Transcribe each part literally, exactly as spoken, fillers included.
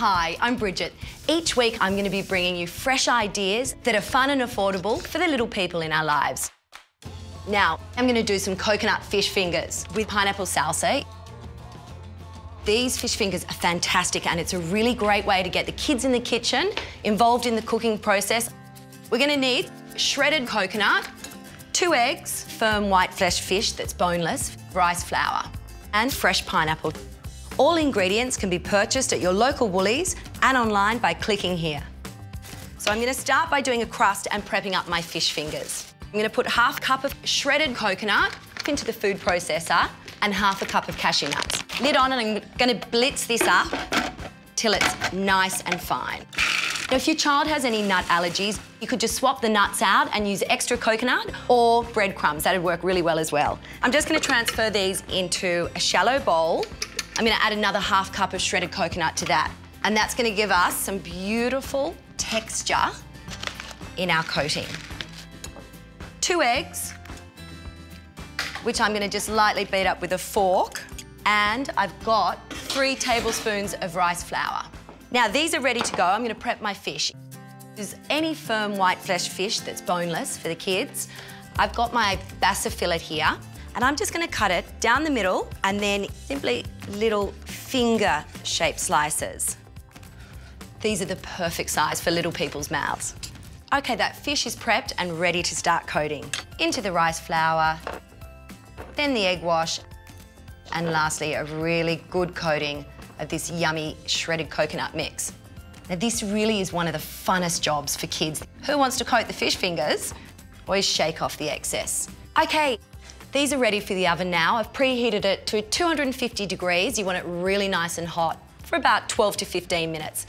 Hi, I'm Bridget. Each week I'm going to be bringing you fresh ideas that are fun and affordable for the little people in our lives. Now, I'm going to do some coconut fish fingers with pineapple salsa. These fish fingers are fantastic and it's a really great way to get the kids in the kitchen involved in the cooking process. We're going to need shredded coconut, two eggs, firm white flesh fish that's boneless, rice flour and fresh pineapple. All ingredients can be purchased at your local Woolies and online by clicking here. So I'm going to start by doing a crust and prepping up my fish fingers. I'm going to put half a cup of shredded coconut into the food processor and half a cup of cashew nuts. Lid on, and I'm going to blitz this up till it's nice and fine. Now, if your child has any nut allergies, you could just swap the nuts out and use extra coconut or breadcrumbs. That would work really well as well. I'm just going to transfer these into a shallow bowl. I'm going to add another half cup of shredded coconut to that. And that's going to give us some beautiful texture in our coating. Two eggs, which I'm going to just lightly beat up with a fork. And I've got three tablespoons of rice flour. Now, these are ready to go. I'm going to prep my fish. Use any firm white flesh fish that's boneless for the kids. I've got my basa fillet here. And I'm just going to cut it down the middle and then simply little finger-shaped slices. These are the perfect size for little people's mouths. OK, that fish is prepped and ready to start coating. Into the rice flour, then the egg wash, and lastly, a really good coating of this yummy shredded coconut mix. Now, this really is one of the funnest jobs for kids. Who wants to coat the fish fingers? Always shake off the excess. OK. These are ready for the oven now. I've preheated it to two hundred fifty degrees. You want it really nice and hot for about twelve to fifteen minutes.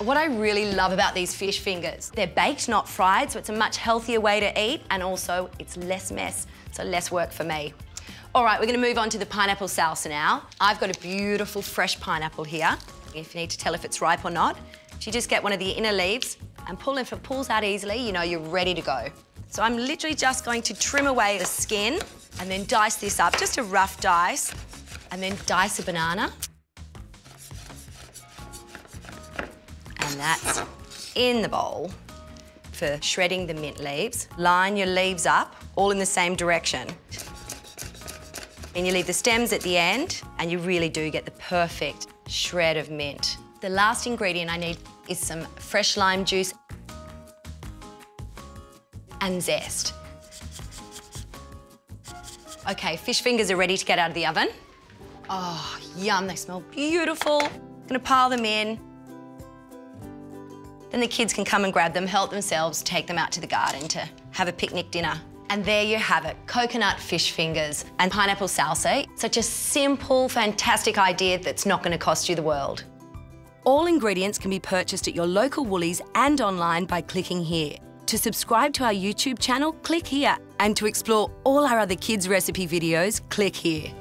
What I really love about these fish fingers, they're baked, not fried, so it's a much healthier way to eat, and also it's less mess, so less work for me. All right, we're gonna move on to the pineapple salsa now. I've got a beautiful fresh pineapple here. If you need to tell if it's ripe or not, you just get one of the inner leaves and pull. If it pulls out easily, you know you're ready to go. So I'm literally just going to trim away the skin and then dice this up, just a rough dice, and then dice a banana. And that's in the bowl for shredding the mint leaves. Line your leaves up, all in the same direction. And you leave the stems at the end, and you really do get the perfect shred of mint. The last ingredient I need is some fresh lime juice and zest. Okay, fish fingers are ready to get out of the oven. Oh, yum, they smell beautiful. I'm gonna pile them in. Then the kids can come and grab them, help themselves, take them out to the garden to have a picnic dinner. And there you have it, coconut fish fingers and pineapple salsa. Such a simple, fantastic idea that's not gonna cost you the world. All ingredients can be purchased at your local Woolies and online by clicking here. To subscribe to our YouTube channel, click here. And to explore all our other kids' recipe videos, click here.